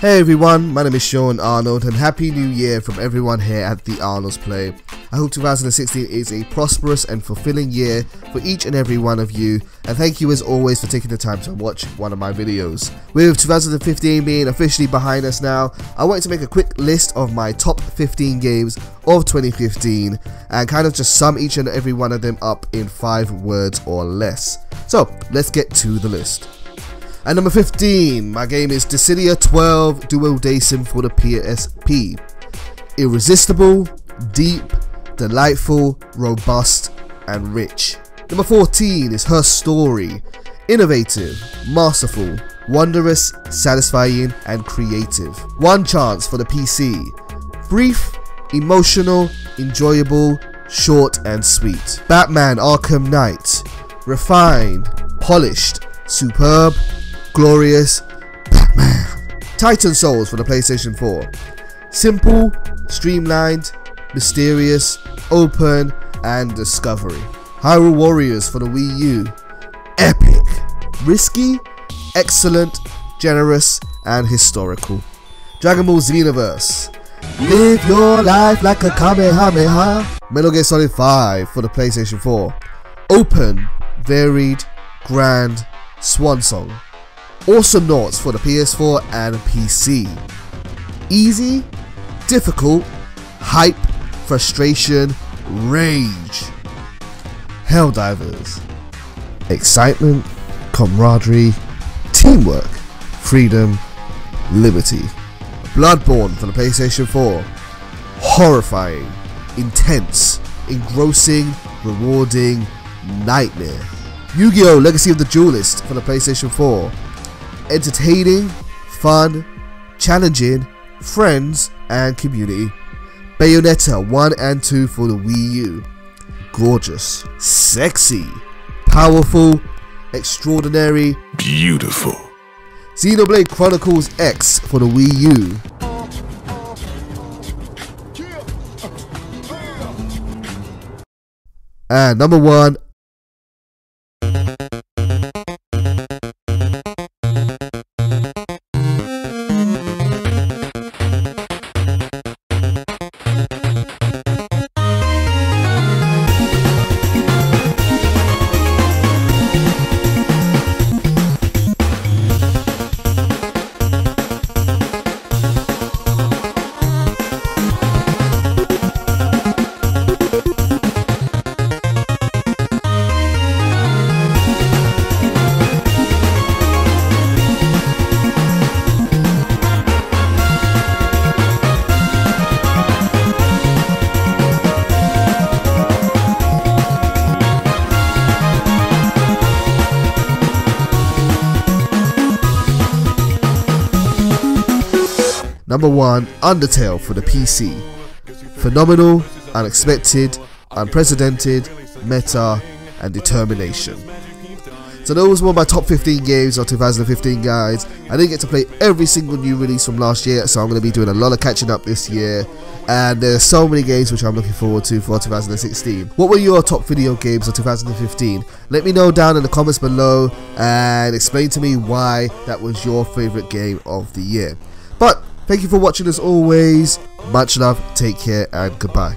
Hey everyone, my name is Sean Arnold and Happy New Year from everyone here at The Arnold's Play. I hope 2016 is a prosperous and fulfilling year for each and every one of you, and thank you as always for taking the time to watch one of my videos. With 2015 being officially behind us now, I wanted to make a quick list of my top 15 games of 2015 and kind of just sum each and every one of them up in 5 words or less. So let's get to the list. At number 15, my game is Dissidia 12 Duodecim for the PSP. Irresistible, deep, delightful, robust, and rich. Number 14 is Her Story. Innovative, masterful, wondrous, satisfying, and creative. One Chance for the PC. Brief, emotional, enjoyable, short, and sweet. Batman Arkham Knight. Refined, polished, superb, glorious, Batman. Titan Souls for the PlayStation 4. Simple, streamlined, mysterious, open, and discovery. Hyrule Warriors for the Wii U. Epic, risky, excellent, generous, and historical. Dragon Ball Xenoverse. Live your life like a Kamehameha. Metal Gear Solid 5 for the PlayStation 4. Open, varied, grand, swan song. Awesomenauts for the PS4 and PC. Easy, difficult, hype, frustration, rage. Helldivers. Excitement, camaraderie, teamwork, freedom, liberty. Bloodborne for the PlayStation 4. Horrifying, intense, engrossing, rewarding, nightmare. Yu-Gi-Oh! Legacy of the Duelist for the PlayStation 4. Entertaining, fun, challenging, friends, and community. Bayonetta 1 and 2 for the Wii U. Gorgeous, sexy, powerful, extraordinary, beautiful. Xenoblade Chronicles X for the Wii U. And number 1, Number 1, Undertale for the PC. Phenomenal, unexpected, unprecedented, meta, and determination. So those were my top 15 games of 2015, guys. I didn't get to play every single new release from last year, so I'm going to be doing a lot of catching up this year. And there's so many games which I'm looking forward to for 2016. What were your top video games of 2015? Let me know down in the comments below and explain to me why that was your favourite game of the year. But thank you for watching as always, much love, take care and goodbye.